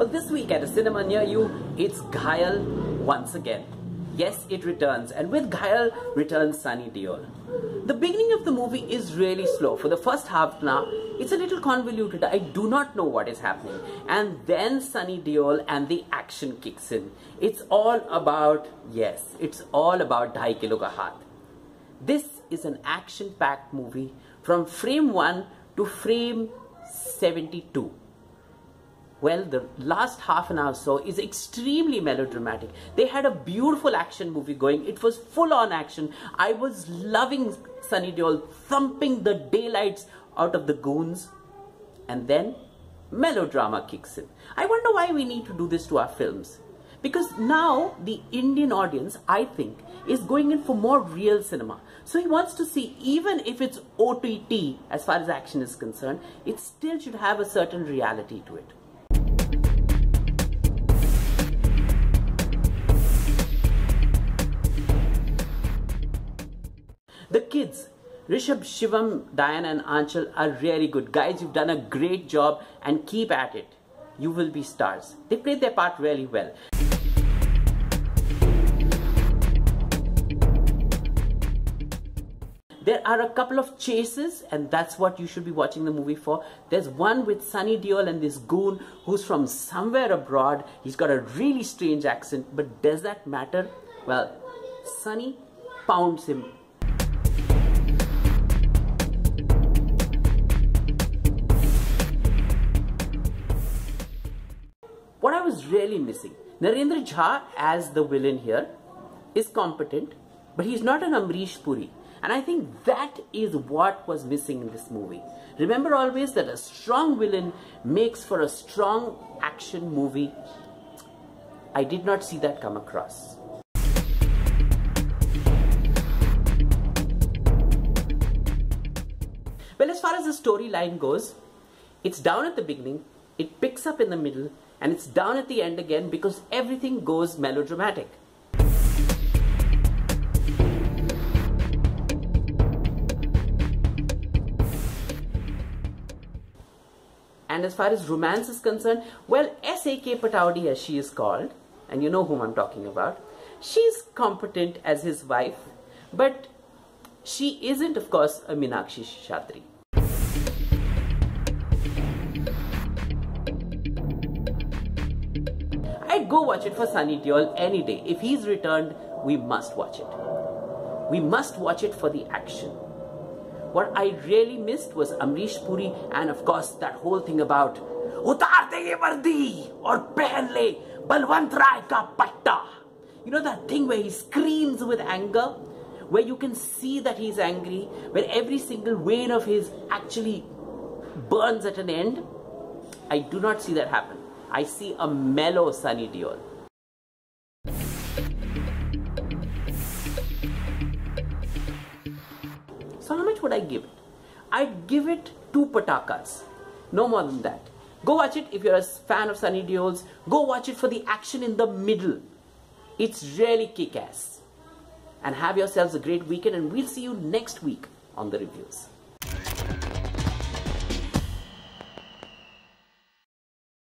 Well, this week at a cinema near you, it's Ghayal Once Again. Yes, it returns, and with Ghayal returns Sunny Deol. The beginning of the movie is really slow. For the first half now, it's a little convoluted. I do not know what is happening. And then Sunny Deol and the action kicks in. It's all about, yes, it's all about Dhai KiloKa Hath. This is an action-packed movie from frame 1 to frame 72. Well, the last half an hour or so is extremely melodramatic. They had a beautiful action movie going. It was full-on action. I was loving Sunny Deol thumping the daylights out of the goons. And then melodrama kicks in. I wonder why we need to do this to our films. Because now the Indian audience, I think, is going in for more real cinema. So he wants to see, even if it's OTT, as far as action is concerned, it still should have a certain reality to it. The kids, Rishab, Shivam, Diane and Anchal are really good. Guys, you've done a great job and keep at it. You will be stars. They played their part really well. There are a couple of chases, and that's what you should be watching the movie for. There's one with Sunny Deol and this goon who's from somewhere abroad. He's got a really strange accent, but does that matter? Well, Sunny pounds him. What I was really missing, Narendra Jha as the villain here is competent, but he's not an Amrish Puri. And I think that is what was missing in this movie. Remember always that a strong villain makes for a strong action movie. I did not see that come across. Well, as far as the storyline goes, it's down at the beginning, it picks up in the middle, and it's down at the end again because everything goes melodramatic. And as far as romance is concerned, well, S.A.K. Pataudi, as she is called, and you know whom I'm talking about, she's competent as his wife, but she isn't, of course, a Meenakshi Shatri. Go watch it for Sunny Deol any day. If he's returned, we must watch it. We must watch it for the action. What I really missed was Amrish Puri and of course that whole thing about Utar de ye vardi aur pehen le Balwant Rai ka patta. You know that thing where he screams with anger, where you can see that he's angry, where every single vein of his actually burns at an end. I do not see that happen. I see a mellow Sunny Deol. So how much would I give it? I'd give it 2 patakas. No more than that. Go watch it if you're a fan of Sunny Deol's. Go watch it for the action in the middle. It's really kick-ass. And have yourselves a great weekend, and we'll see you next week on the reviews.